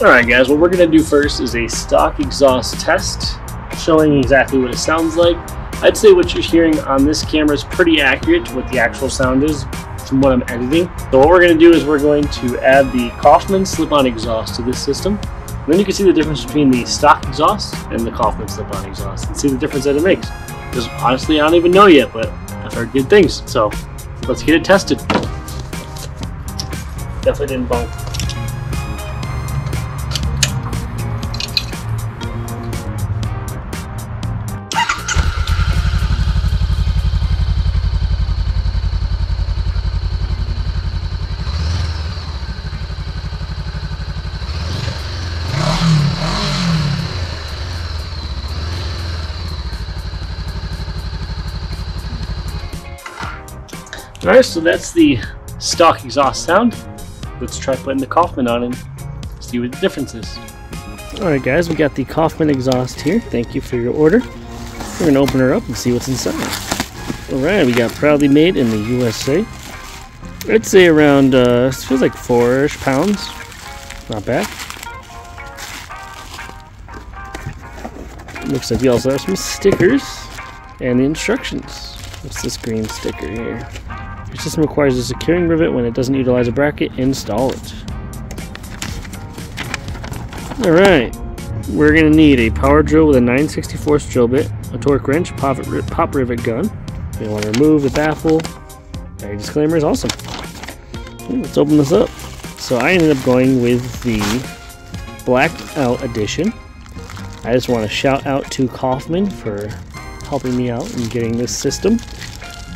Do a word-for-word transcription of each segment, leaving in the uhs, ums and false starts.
Alright guys, what we're going to do first is a stock exhaust test, showing exactly what it sounds like. I'd say what you're hearing on this camera is pretty accurate to what the actual sound is from what I'm editing. So what we're going to do is we're going to add the Coffman slip-on exhaust to this system. And then you can see the difference between the stock exhaust and the Coffman slip-on exhaust and see the difference that it makes. Because honestly, I don't even know yet, but I've heard good things. So let's get it tested. Definitely didn't bump. Alright, so that's the stock exhaust sound. Let's try putting the Coffman on and see what the difference is. Alright guys, we got the Coffman exhaust here. Thank you for your order. We're going to open her up and see what's inside. Alright, we got proudly made in the U S A. I'd say around, uh, it feels like four-ish pounds. Not bad. Looks like we also have some stickers and the instructions. What's this green sticker here? Your system requires a securing rivet. When it doesn't utilize a bracket, install it. Alright, we're going to need a power drill with a nine sixty-fourths drill bit, a torque wrench, pop, pop rivet gun. We want to remove the baffle. Our disclaimer is awesome. Let's open this up. So I ended up going with the blacked out edition. I just want to shout out to Coffman for helping me out in getting this system.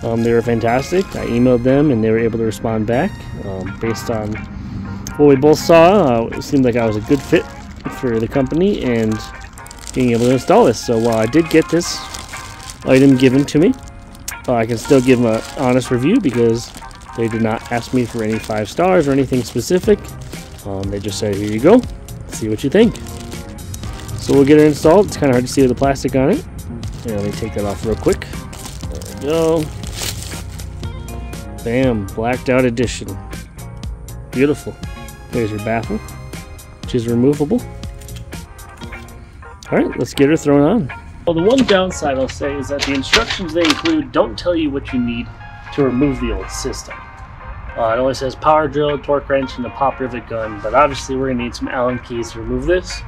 Um, they were fantastic. I emailed them and they were able to respond back. Um, based on what we both saw, uh, it seemed like I was a good fit for the company and being able to install this. So while I did get this item given to me, uh, I can still give them an honest review because they did not ask me for any five stars or anything specific. Um, they just said, here you go, see what you think. So we'll get it installed. It's kind of hard to see with the plastic on it. Yeah, let me take that off real quick. There we go. Bam, blacked out edition. Beautiful. There's your baffle, which is removable. All right, let's get her thrown on. Well, the one downside I'll say is that the instructions they include don't tell you what you need to remove the old system. Uh, it only says power drill, torque wrench, and a pop rivet gun, but obviously we're gonna need some Allen keys to remove this.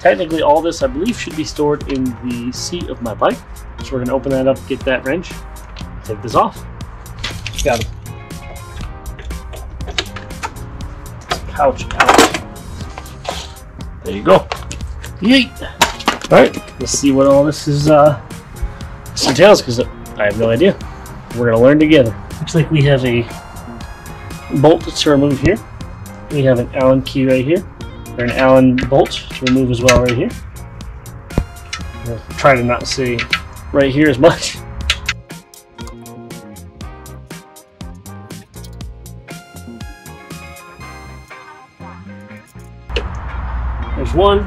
Technically, all this, I believe, should be stored in the seat of my bike. So we're going to open that up, get that wrench, take this off. Got it. Pouch out. There you go. Yeet! All right, let's see what all this is uh, entails, because I have no idea. We're going to learn together. Looks like we have a bolt to remove here. We have an Allen key right here. Or an Allen bolt to remove as well right here. I'll try to not see right here as much. There's one.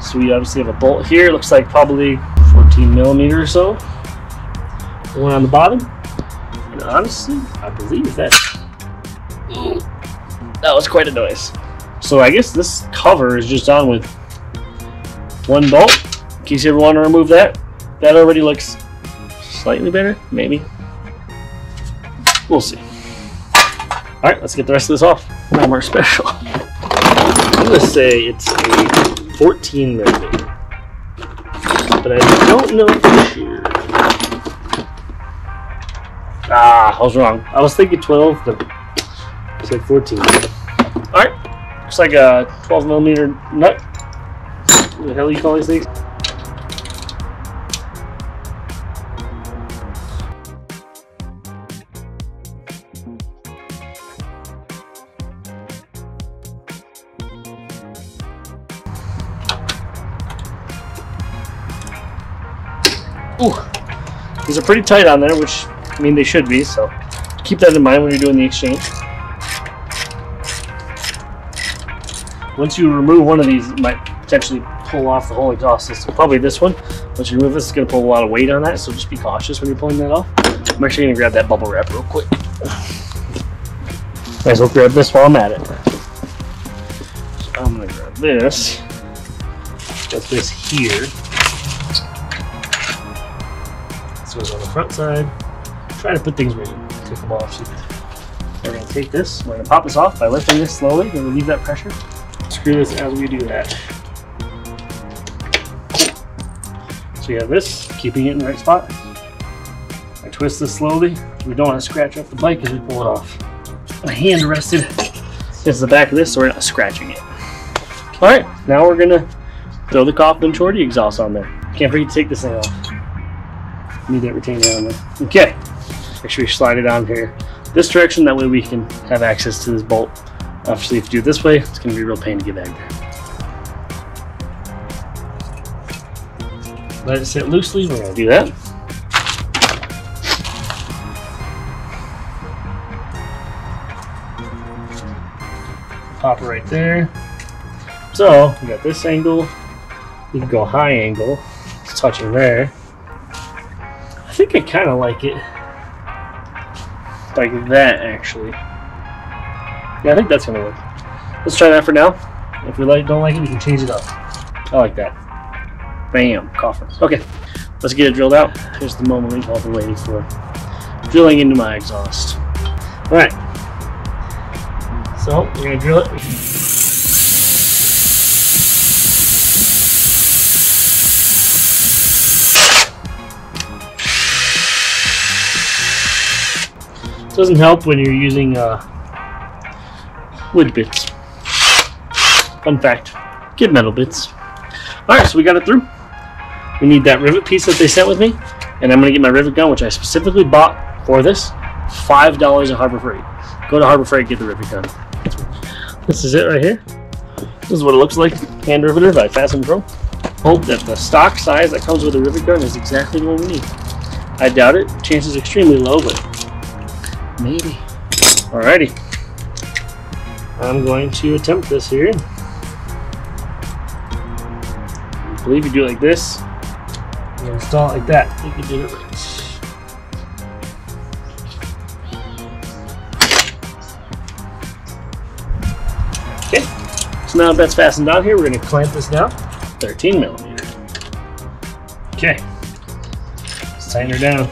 So we obviously have a bolt here. It looks like probably fourteen millimeter or so. The one on the bottom. And honestly, I believe that that was quite a noise. So I guess this cover is just on with one bolt. In case you ever want to remove that, that already looks slightly better, maybe. We'll see. All right, let's get the rest of this off. Not more special. I'm gonna say it's a fourteen millimeter, but I don't know for sure. Ah, I was wrong. I was thinking twelve, but I said fourteen. All right. Looks like a twelve millimeter nut. What the hell do you call these things? Ooh, these are pretty tight on there, which I mean they should be. So keep that in mind when you're doing the exchange. Once you remove one of these, it might potentially pull off the whole exhaust system. Probably this one. Once you remove this, it's going to pull a lot of weight on that, so just be cautious when you're pulling that off. I'm actually going to grab that bubble wrap real quick. Might as well grab this while I'm at it. So I'm gonna grab this. Got this here. This goes on the front side. Try to put things where you take them off. So we're gonna take this. We're gonna pop this off by lifting this slowly and relieve that pressure. Screw this as we do that. So you have this, keeping it in the right spot. I twist this slowly. We don't want to scratch up the bike as we pull it off. My hand rested against the back of this, so we're not scratching it. All right, now we're gonna throw the Coffman shorty exhaust on there. Can't forget to take this thing off. Need that retainer on there. Okay, make sure we slide it on here this direction. That way we can have access to this bolt. Obviously, if you do it this way, it's gonna be a real pain to get back there. Let it sit loosely. We're gonna do that. Pop it right there. So we got this angle. You can go high angle. It's touching there. I think I kind of like it like that actually. Yeah, I think that's gonna work. Let's try that for now. If we like don't like it, we can change it up. I like that. Bam, Coffman. Okay, let's get it drilled out. Here's the moment we've all been waiting for. Drilling into my exhaust. All right. So we're gonna drill it. Doesn't help when you're using uh, wood bits. Fun fact, get metal bits. Alright, so we got it through. We need that rivet piece that they sent with me, and I'm going to get my rivet gun, which I specifically bought for this. five dollars at Harbor Freight. Go to Harbor Freight, get the rivet gun. This is it right here. This is what it looks like. Hand riveter by FastenPro. Hope that the stock size that comes with a rivet gun is exactly what we need. I doubt it. Chances extremely low, but maybe. Alrighty. I'm going to attempt this here. I believe you do it like this. You install it like that. I think you did it right. Okay. So now that's fastened on here, we're going to clamp this down. thirteen millimeter. Okay. Let's tighten her down.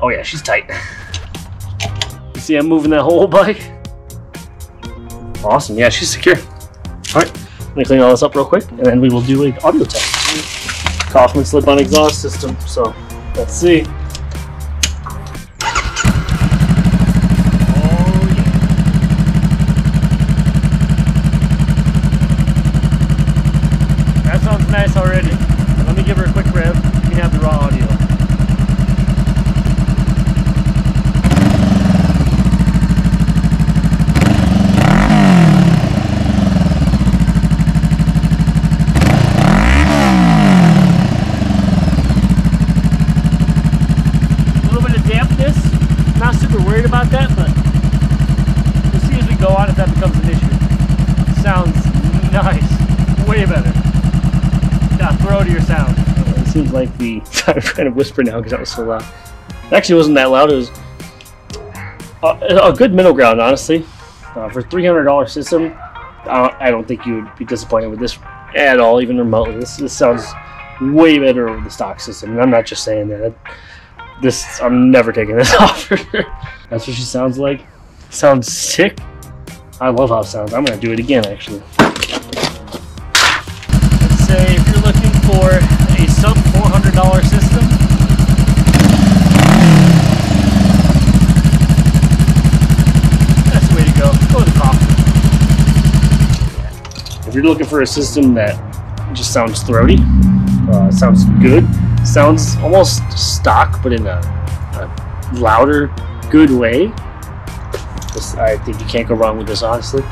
Oh yeah, she's tight. You see I'm moving that whole bike? Awesome, yeah, she's secure. Alright, I'm gonna clean all this up real quick and then we will do an audio test. Coffman slip-on exhaust system, so let's see. Oh yeah. That sounds nice already. Let me give her a quick rev. You can have the raw audio. About that, but we'll see as we go on if that becomes an issue. Sounds nice, way better. Now throw to your sound. It seems like the I'm trying to whisper now because that was so loud. It actually wasn't that loud. It was a, a good middle ground, honestly. Uh, for a three hundred dollar system, uh, I don't think you would be disappointed with this at all, even remotely. This, this sounds way better over the stock system, and I'm not just saying that. This, I'm never taking this off her. That's what she sounds like. Sounds sick. I love how it sounds. I'm gonna do it again, actually. Let's say if you're looking for a sub four hundred dollar system, that's the way to go. Go to Coffman. If you're looking for a system that just sounds throaty, uh, sounds good, sounds almost stock, but in a, a louder, good way. This, I think you can't go wrong with this, honestly.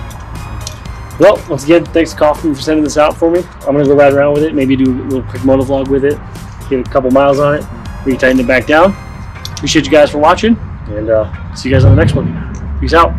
Well, once again, thanks to Coffman for sending this out for me. I'm going to go ride around with it, maybe do a little quick moto vlog with it, get a couple miles on it, retighten it back down. Appreciate you guys for watching, and uh, see you guys on the next one. Peace out.